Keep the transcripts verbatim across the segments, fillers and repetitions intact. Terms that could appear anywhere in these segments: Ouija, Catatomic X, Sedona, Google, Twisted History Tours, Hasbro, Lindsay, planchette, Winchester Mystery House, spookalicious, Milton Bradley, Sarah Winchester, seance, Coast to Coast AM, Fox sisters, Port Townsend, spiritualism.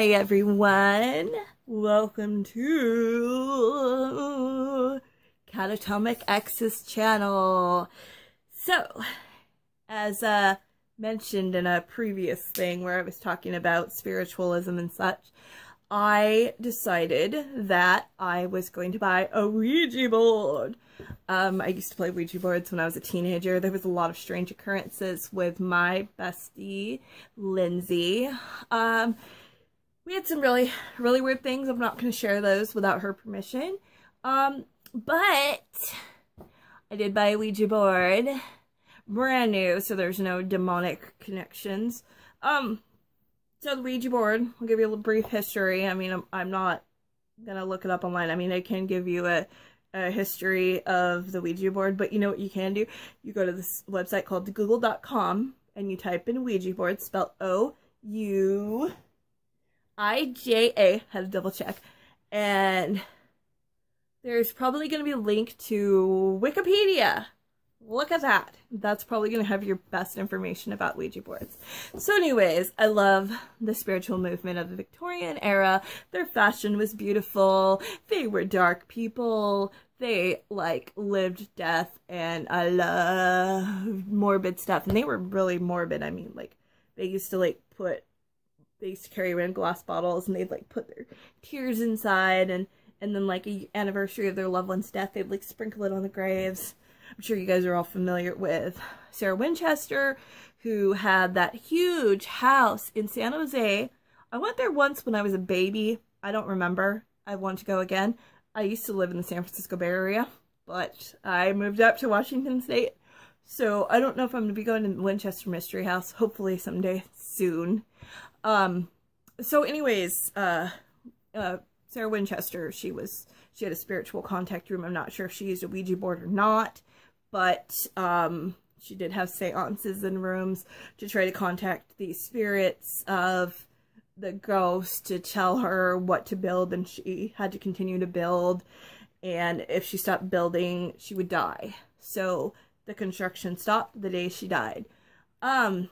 Hi everyone, welcome to Catatomic X's channel. So, as uh, mentioned in a previous thing where I was talking about spiritualism and such, I decided that I was going to buy a Ouija board. Um, I used to play Ouija boards when I was a teenager. There was a lot of strange occurrences with my bestie, Lindsay. Um, we had some really, really weird things. I'm not going to share those without her permission. Um, but I did buy a Ouija board. Brand new, so there's no demonic connections. Um, so the Ouija board, I'll give you a little brief history. I mean, I'm, I'm not going to look it up online. I mean, I can give you a A history of the Ouija board, but you know what you can do? You go to this website called google dot com and you type in Ouija board, spelled O U I J A, had to double check, and there's probably going to be a link to Wikipedia. Look at that. That's probably going to have your best information about Ouija boards. So anyways, I love the spiritual movement of the Victorian era. Their fashion was beautiful. They were dark people. They, like, lived death, and I love morbid stuff. And they were really morbid. I mean, like, they used to, like, put, they used to carry around glass bottles, and they'd, like, put their tears inside, and, and then, like, an anniversary of their loved one's death, they'd, like, sprinkle it on the graves. I'm sure you guys are all familiar with Sarah Winchester, who had that huge house in San Jose. I went there once when I was a baby. I don't remember. I want to go again. I used to live in the San Francisco Bay Area, but I moved up to Washington State. So I don't know if I'm going to be going to the Winchester Mystery House. Hopefully someday soon. Um, so anyways, uh, uh, Sarah Winchester, she was, she had a spiritual contact room. I'm not sure if she used a Ouija board or not, but um, she did have seances in rooms to try to contact the spirits of the ghost to tell her what to build, and she had to continue to build, and if she stopped building, she would die. So the construction stopped the day she died. Um,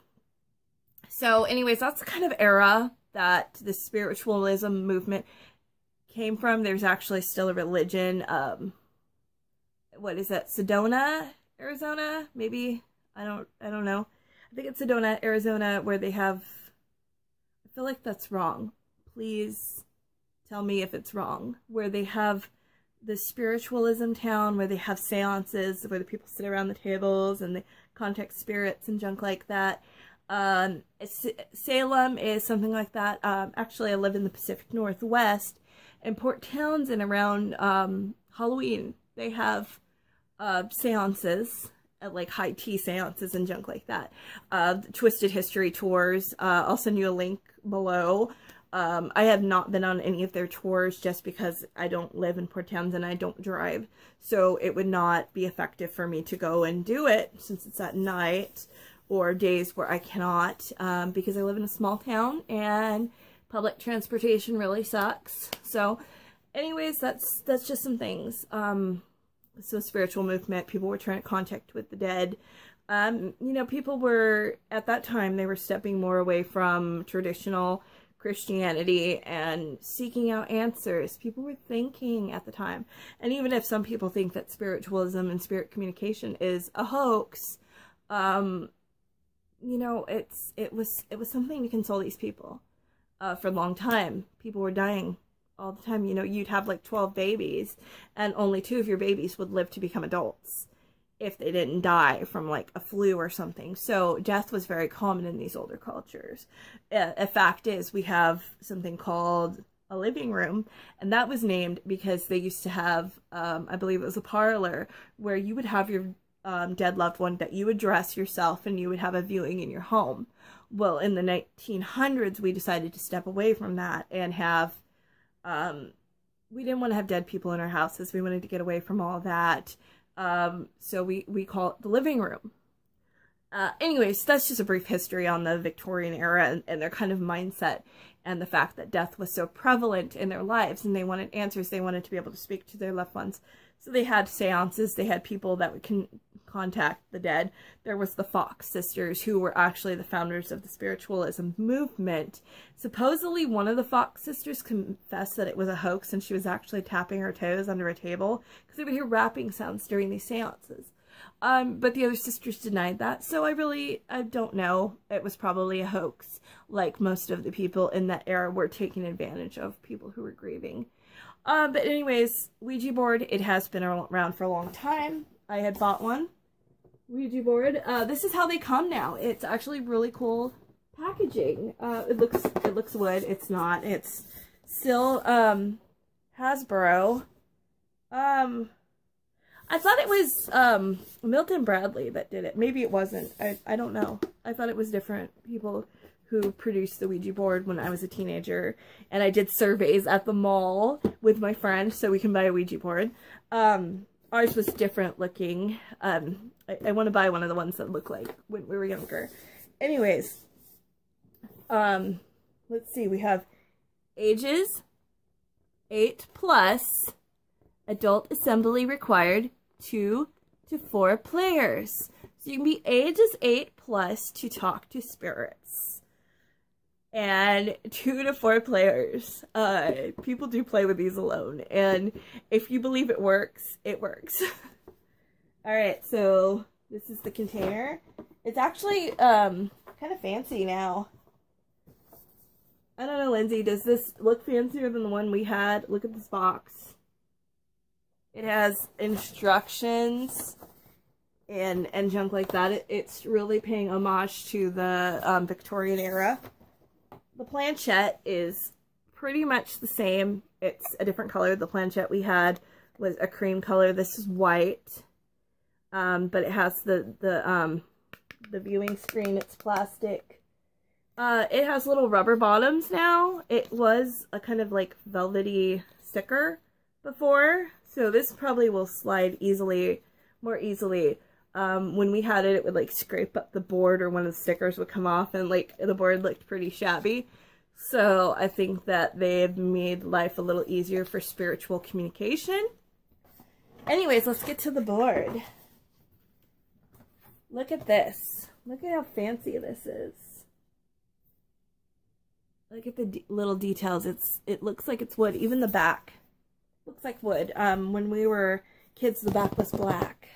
so anyways, that's the kind of era that the spiritualism movement came from. There's actually still a religion, um, what is that, Sedona, Arizona, maybe, I don't, I don't know, I think it's Sedona, Arizona, where they have, I feel like that's wrong, please tell me if it's wrong, where they have the spiritualism town, where they have seances, where the people sit around the tables, and they contact spirits and junk like that. um, Salem is something like that. um, actually I live in the Pacific Northwest, in Port Townsend, around, um, Halloween, they have, uh, seances, uh, like high tea seances and junk like that. Uh, the Twisted History Tours, uh, I'll send you a link below. Um, I have not been on any of their tours just because I don't live in Port Townsend and I don't drive, so it would not be effective for me to go and do it since it's at night or days where I cannot, um, because I live in a small town and public transportation really sucks. So anyways, that's, that's just some things. Um, so spiritual movement, people were trying to contact with the dead. Um, you know, people were, at that time, they were stepping more away from traditional Christianity and seeking out answers. People were thinking at the time. And even if some people think that spiritualism and spirit communication is a hoax, um, you know, it's, it was, it was something to console these people. Uh, for a long time, people were dying all the time. You know, you'd have like twelve babies, and only two of your babies would live to become adults if they didn't die from like a flu or something. So death was very common in these older cultures. A, a fact is, we have something called a living room, and that was named because they used to have, um, I believe it was a parlor, where you would have your um, dead loved one that you would dress yourself and you would have a viewing in your home. Well, in the nineteen hundreds, we decided to step away from that and have, um, we didn't want to have dead people in our houses. We wanted to get away from all that. Um, so we, we call it the living room. Uh, anyways, that's just a brief history on the Victorian era and, and their kind of mindset and the fact that death was so prevalent in their lives, and they wanted answers. They wanted to be able to speak to their loved ones. So they had seances, they had people that would con contact the dead. There was the Fox sisters, who were actually the founders of the spiritualism movement. Supposedly one of the Fox sisters confessed that it was a hoax and she was actually tapping her toes under a table because they would hear rapping sounds during these seances. Um, but the other sisters denied that, so I really, I don't know. It was probably a hoax, like most of the people in that era were taking advantage of people who were grieving. Uh, but anyways, Ouija board, it has been around for a long time. I had bought one. Ouija board. Uh, this is how they come now. It's actually really cool packaging. Uh, it looks, it looks wood. It's not. It's still, um, Hasbro. Um... I thought it was um, Milton Bradley that did it. Maybe it wasn't. I, I don't know. I thought it was different people who produced the Ouija board when I was a teenager. And I did surveys at the mall with my friend so we can buy a Ouija board. Um, ours was different looking. Um, I, I want to buy one of the ones that look like when we were younger. Anyways, um, let's see. We have ages eight plus. Adult assembly required, two to four players. So you can be ages eight plus to talk to spirits. And two to four players. Uh, people do play with these alone. And if you believe it works, it works. Alright, so this is the container. It's actually um, kind of fancy now. I don't know, Lindsay, does this look fancier than the one we had? Look at this box. It has instructions and, and junk like that. It, it's really paying homage to the um, Victorian era. The planchette is pretty much the same. It's a different color. The planchette we had was a cream color. This is white, um, but it has the, the, um, the viewing screen. It's plastic. Uh, it has little rubber bottoms now. It was a kind of like velvety sticker before. So this probably will slide easily, more easily. Um, when we had it, it would like scrape up the board or one of the stickers would come off and like the board looked pretty shabby. So I think that they've made life a little easier for spiritual communication. Anyways, let's get to the board. Look at this. Look at how fancy this is. Look at the d- little details. It's, it looks like it's wood, even the back. Looks like wood. Um, when we were kids, the back was black.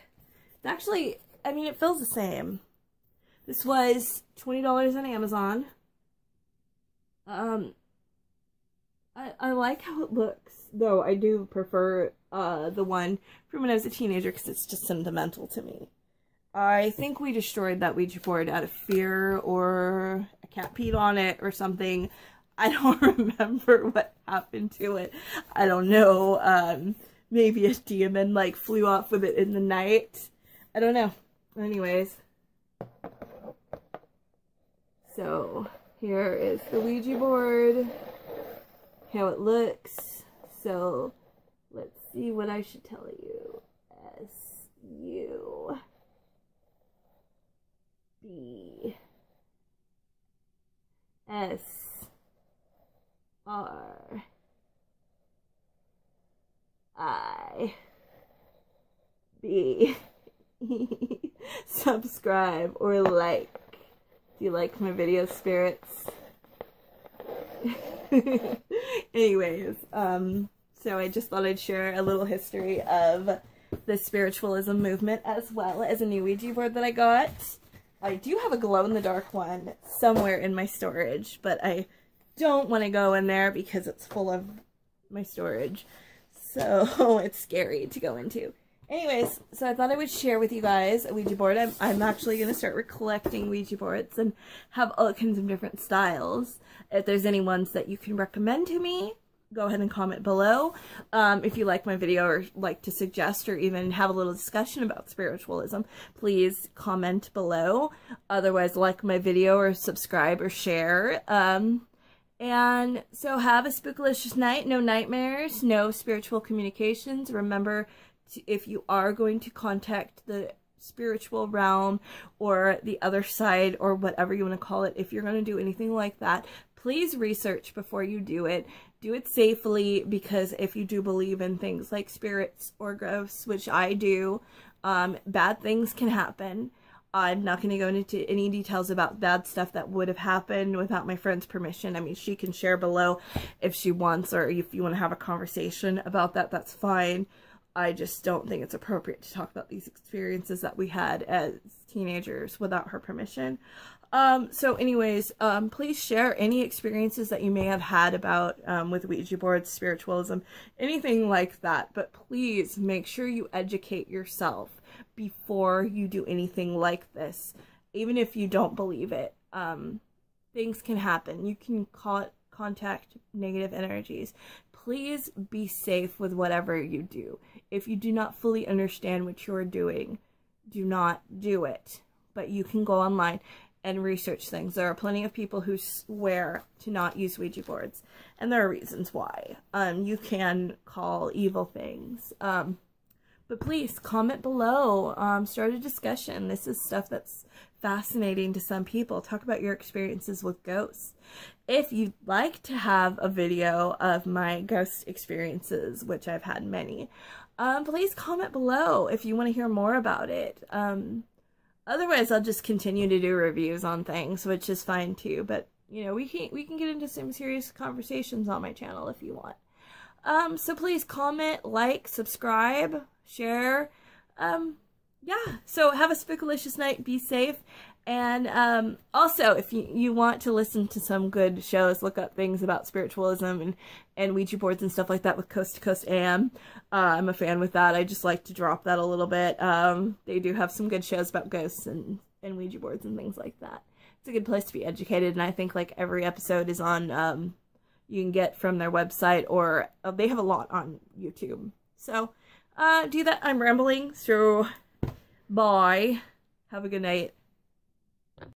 Actually, I mean, it feels the same. This was twenty dollars on Amazon. Um, I, I like how it looks, though. I do prefer uh, the one from when I was a teenager because it's just sentimental to me. I think we destroyed that Ouija board out of fear, or a cat peed on it or something. I don't remember what happened to it. I don't know. Um, maybe a demon like flew off with it in the night. I don't know. Anyways. So here is the Ouija board. How it looks. So let's see what I should tell you. S U B S R I B E. Subscribe or like. Do you like my video, spirits? Anyways, um, so I just thought I'd share a little history of the spiritualism movement, as well as a new Ouija board that I got. I do have a glow-in-the-dark one somewhere in my storage, but I don't want to go in there because it's full of my storage, so it's scary to go into. Anyways, so I thought I would share with you guys a Ouija board. I'm, I'm actually going to start collecting Ouija boards and have all kinds of different styles. If there's any ones that you can recommend to me, go ahead and comment below. Um, if you like my video or like to suggest or even have a little discussion about spiritualism, please comment below. Otherwise, like my video or subscribe or share. Um, And so have a spookalicious night, no nightmares, no spiritual communications. Remember, to, if you are going to contact the spiritual realm or the other side or whatever you want to call it, if you're going to do anything like that, Please research before you do it. Do it safely, because if you do believe in things like spirits or ghosts, which I do, um, bad things can happen. I'm not going to go into any details about bad stuff that would have happened without my friend's permission. I mean, she can share below if she wants, or if you want to have a conversation about that, that's fine. I just don't think it's appropriate to talk about these experiences that we had as teenagers without her permission. Um, so anyways, um, please share any experiences that you may have had about, um, with Ouija boards, spiritualism, anything like that. But please make sure you educate yourself before you do anything like this. Even if you don't believe it, um, things can happen. You can ca- contact negative energies. Please be safe with whatever you do. If you do not fully understand what you're doing, do not do it. But you can go online and research things. There are plenty of people who swear to not use Ouija boards, and there are reasons why. Um, you can call evil things. Um, but please comment below, um, start a discussion. This is stuff that's fascinating to some people. Talk about your experiences with ghosts. If you'd like to have a video of my ghost experiences, which I've had many, um, please comment below if you want to hear more about it. Um, Otherwise, I'll just continue to do reviews on things, which is fine too. But, you know, we can, we can get into some serious conversations on my channel if you want. Um, so please comment, like, subscribe, share. Um, yeah, so have a spookalicious night, be safe. And um, also, if you, you want to listen to some good shows, look up things about spiritualism and, and Ouija boards and stuff like that with Coast to Coast A M. Uh, I'm a fan with that. I just like to drop that a little bit. Um, they do have some good shows about ghosts and, and Ouija boards and things like that. It's a good place to be educated, and I think like every episode is on, um, you can get from their website, or uh, they have a lot on YouTube. So uh, do that. I'm rambling, so bye. Have a good night.